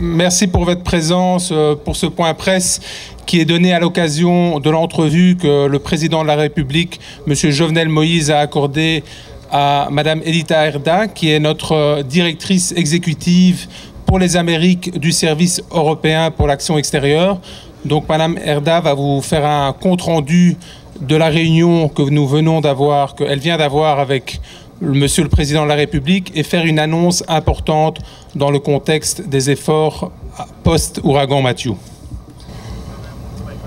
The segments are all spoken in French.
merci pour votre présence, pour ce point presse qui est donné à l'occasion de l'entrevue que le président de la République, M. Jovenel Moïse, a accordée à Mme Edita Hrda, qui est notre directrice exécutive pour les Amériques du service européen pour l'action extérieure. Donc Mme Hrda va vous faire un compte-rendu de la réunion que nous venons d'avoir, qu'elle vient d'avoir avec Monsieur le Président de la République, et faire une annonce importante dans le contexte des efforts post-ouragan Matthew.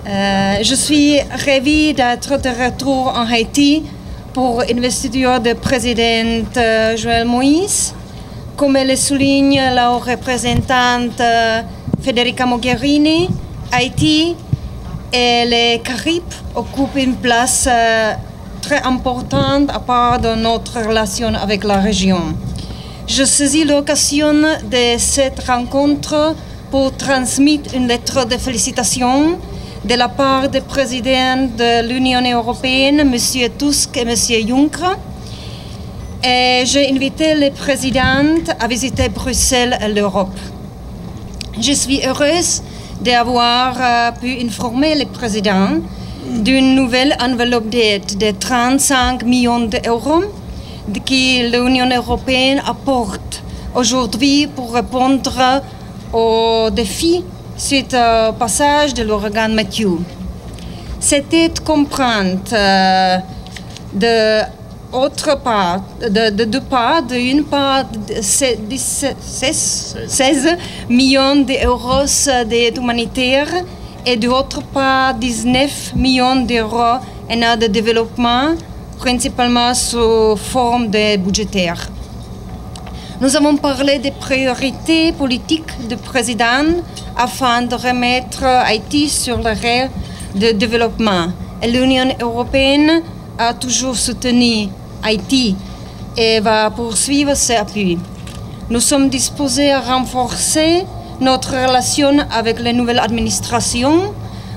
Je suis ravie d'être de retour en Haïti pour l'investiture du président Jovenel Moïse. Comme le souligne la représentante Federica Mogherini, Haïti et les Caraïbes occupent une place très importante à part de notre relation avec la région. Je saisis l'occasion de cette rencontre pour transmettre une lettre de félicitations de la part du président de l'Union européenne, M. Tusk et M. Juncker. J'ai invité le président à visiter Bruxelles et l'Europe. Je suis heureuse d'avoir pu informer le président d'une nouvelle enveloppe d'aide de 35 millions d'euros que l'Union européenne apporte aujourd'hui pour répondre aux défis suite au passage de l'ouragan Matthew. Cette aide comprend d'une part 16 millions d'euros d'aide humanitaire et d'autre part 19 millions d'euros en aide de développement, principalement sous forme de budgétaire. Nous avons parlé des priorités politiques du président afin de remettre Haïti sur le rail de développement. L'Union européenne a toujours soutenu Haïti et va poursuivre ses appuis. Nous sommes disposés à renforcer notre relation avec la nouvelle administration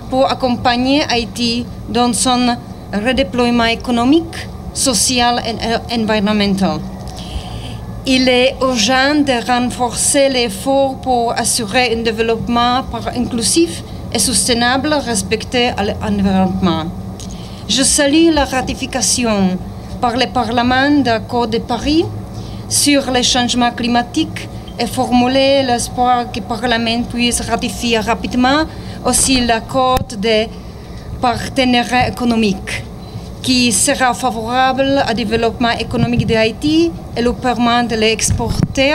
pour accompagner Haïti dans son redéploiement économique, social et environnemental. Il est urgent de renforcer l'effort pour assurer un développement inclusif et soutenable respecté à l'environnement. Je salue la ratification par le Parlement de l'accord de Paris sur les changements climatiques et formuler l'espoir que le Parlement puisse ratifier rapidement aussi l'accord de partenariat économique qui sera favorable au développement économique de Haïti et le permet de l'exporter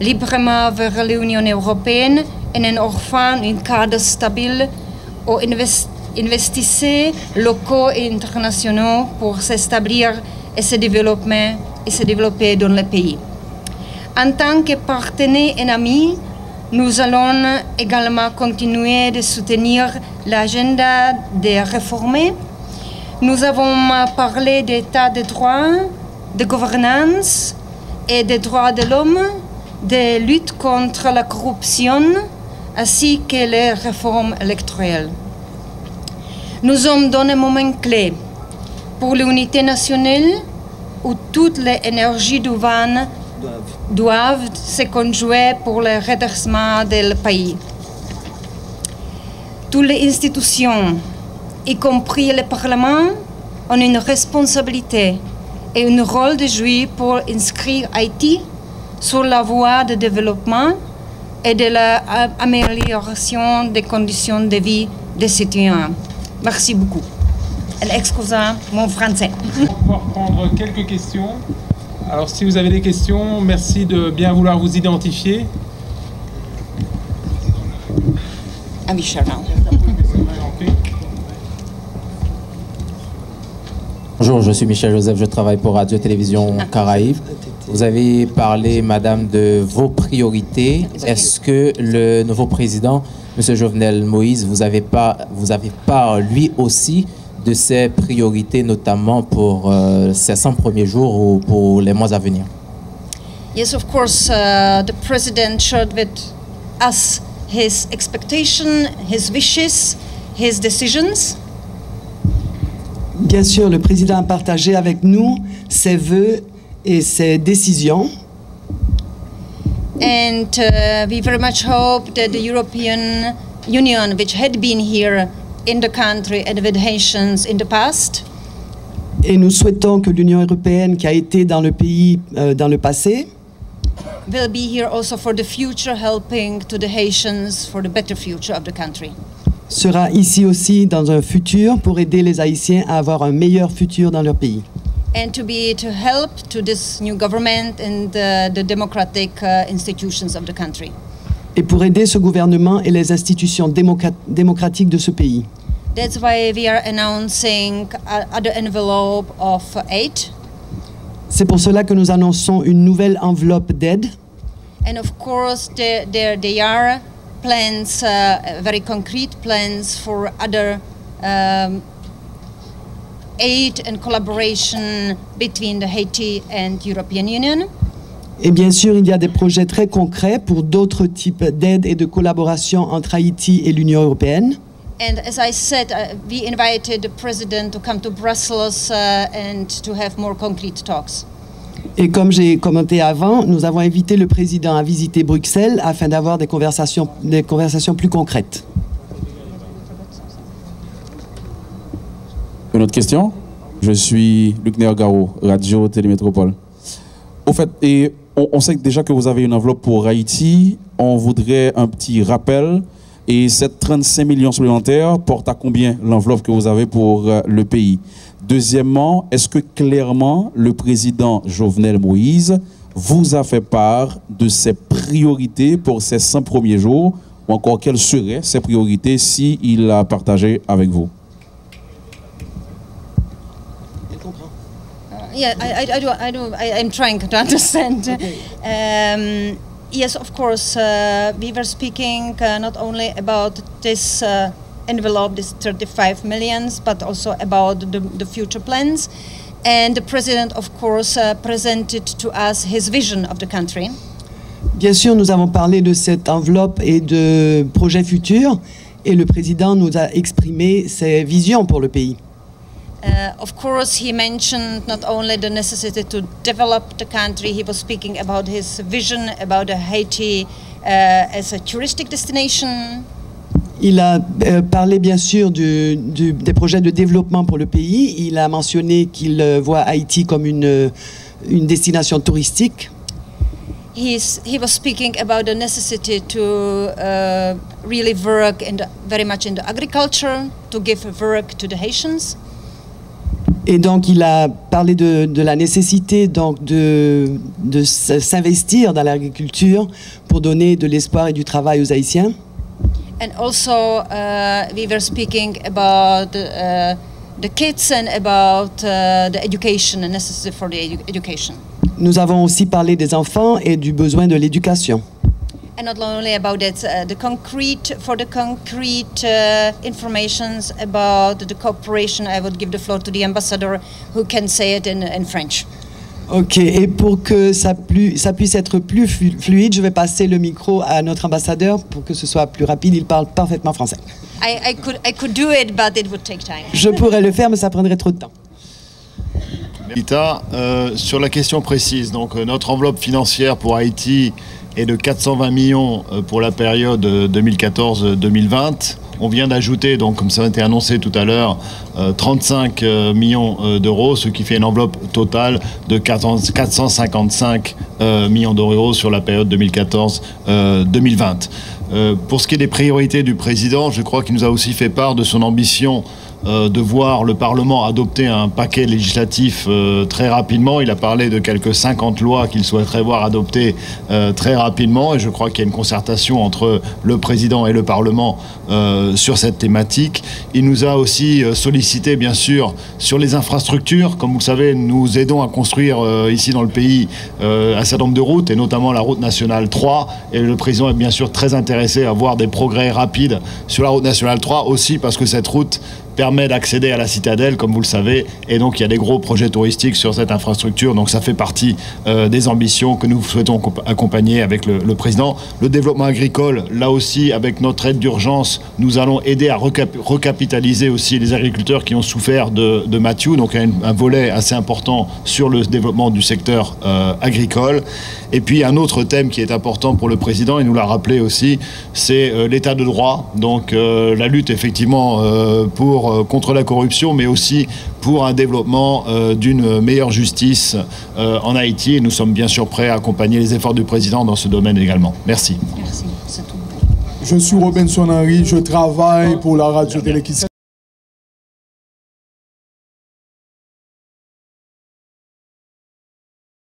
librement vers l'Union européenne et en offrant un cadre stable aux investisseurs locaux et internationaux pour s'établir et se développer dans le pays. En tant que partenaires et amis, nous allons également continuer de soutenir l'agenda des réformes. Nous avons parlé d'état de droit, de gouvernance et des droits de l'homme, de lutte contre la corruption, ainsi que les réformes électorales. Nous sommes dans un moment clé pour l'unité nationale où toutes les énergies du vent doivent se conjuguer pour le redressement du pays. Toutes les institutions, y compris le Parlement, ont une responsabilité et un rôle de jouer pour inscrire Haïti sur la voie de développement et de l'amélioration des conditions de vie des citoyens. Merci beaucoup. Excusez mon français. On va pouvoir prendre quelques questions. Alors, si vous avez des questions, merci de bien vouloir vous identifier. Ah, Michel. Bonjour, je suis Michel Joseph, je travaille pour Radio-Télévision Caraïbes. Vous avez parlé, madame, de vos priorités. Est-ce que le nouveau président, M. Jovenel Moïse, vous avez pas lui aussi de ses priorités, notamment pour ces 100 premiers jours ou pour les mois à venir? Yes, of course, the president shared with us his expectation, his wishes, his decisions. Bien sûr, le président a partagé avec nous ses vœux et ses décisions. And we very much hope that the European Union, which had been here in the country at invitations in the past. Et nous souhaitons que l'Union européenne, qui a été dans le pays dans le passé, will be here also for the future, helping to the Haitians for the better future of the country. Sera ici aussi dans un futur pour aider les Haïtiens à avoir un meilleur futur dans leur pays. And to help to this new government and the democratic institutions of the country. Et pour aider ce gouvernement et les institutions démocratiques de ce pays. That's why we are announcing another envelope of aid. C'est pour cela que nous annonçons une nouvelle enveloppe d'aide. And of course, there are plans, very concrete plans for other aid and collaboration between the Haiti and European Union. Et bien sûr, il y a des projets très concrets pour d'autres types d'aide et de collaboration entre Haïti et l'Union européenne. And as I said, we invited the president to come to Brussels and to have more concrete talks. Et comme j'ai commenté avant, nous avons invité le président à visiter Bruxelles afin d'avoir des conversations plus concrètes. Une autre question? Je suis Luc Néogaro, Radio Télémétropole. Au fait, et on sait déjà que vous avez une enveloppe pour Haïti. On voudrait un petit rappel. Et ces 35 millions supplémentaires portent à combien l'enveloppe que vous avez pour le pays? Deuxièmement, est-ce que clairement le président Jovenel Moïse vous a fait part de ses priorités pour ces 100 premiers jours? Ou encore, quelles seraient ses priorités s'il a partagé avec vous? Yeah, I'm trying to understand. Okay. Yes, of course, we were speaking not only about this envelope, this 35 millions, but also about the future plans. And the president, of course, presented to us his vision of the country. Bien sûr, nous avons parlé de cette enveloppe et de projets futurs, et le président nous a exprimé ses visions pour le pays. Of course, he mentioned not only the necessity to develop the country, he was speaking about his vision about Haiti as a touristic destination. Il a parlé bien sûr des projets de développement pour le pays. Il a mentionné qu'il voit Haïti comme une destination touristique. He was speaking about the necessity to really work very much in the agriculture, to give work to the Haitians. Et donc, il a parlé de la nécessité donc, de s'investir dans l'agriculture pour donner de l'espoir et du travail aux Haïtiens. And also, we were speaking about the kids and about the education and necessary for the education. Nous avons aussi parlé des enfants et du besoin de l'éducation. And not only about that, the concrete informations about the cooperation, I would give the floor to the ambassador, who can say it in French. Ok, et pour que ça puisse être plus fluide, je vais passer le micro à notre ambassadeur pour que ce soit plus rapide. Il parle parfaitement français. I could do it, but it would take time. Je pourrais le faire, mais ça prendrait trop de temps. Edita, sur la question précise, donc notre enveloppe financière pour Haïti est de 420 millions pour la période 2014-2020. On vient d'ajouter, donc comme ça a été annoncé tout à l'heure, 35 millions d'euros, ce qui fait une enveloppe totale de 455 millions d'euros sur la période 2014-2020. Pour ce qui est des priorités du président, je crois qu'il nous a aussi fait part de son ambition de voir le Parlement adopter un paquet législatif très rapidement. Il a parlé de quelques 50 lois qu'il souhaiterait voir adoptées très rapidement, et je crois qu'il y a une concertation entre le président et le Parlement sur cette thématique. Il nous a aussi sollicité, bien sûr, sur les infrastructures. Comme vous le savez, nous aidons à construire ici dans le pays un certain nombre de routes, et notamment la route nationale 3, et le président est bien sûr très intéressé à voir des progrès rapides sur la route nationale 3, aussi parce que cette route permet d'accéder à la citadelle, comme vous le savez, et donc il y a des gros projets touristiques sur cette infrastructure, donc ça fait partie des ambitions que nous souhaitons accompagner avec le président. Le développement agricole, là aussi, avec notre aide d'urgence, nous allons aider à recapitaliser aussi les agriculteurs qui ont souffert de Matthew, donc un volet assez important sur le développement du secteur agricole. Et puis un autre thème qui est important pour le président, il nous l'a rappelé aussi, c'est l'état de droit, donc la lutte effectivement contre la corruption, mais aussi pour un développement d'une meilleure justice en Haïti. Et nous sommes bien sûr prêts à accompagner les efforts du président dans ce domaine également. Merci. Merci. Je suis Robinson Henry, je travaille pour la radio Télémétropole.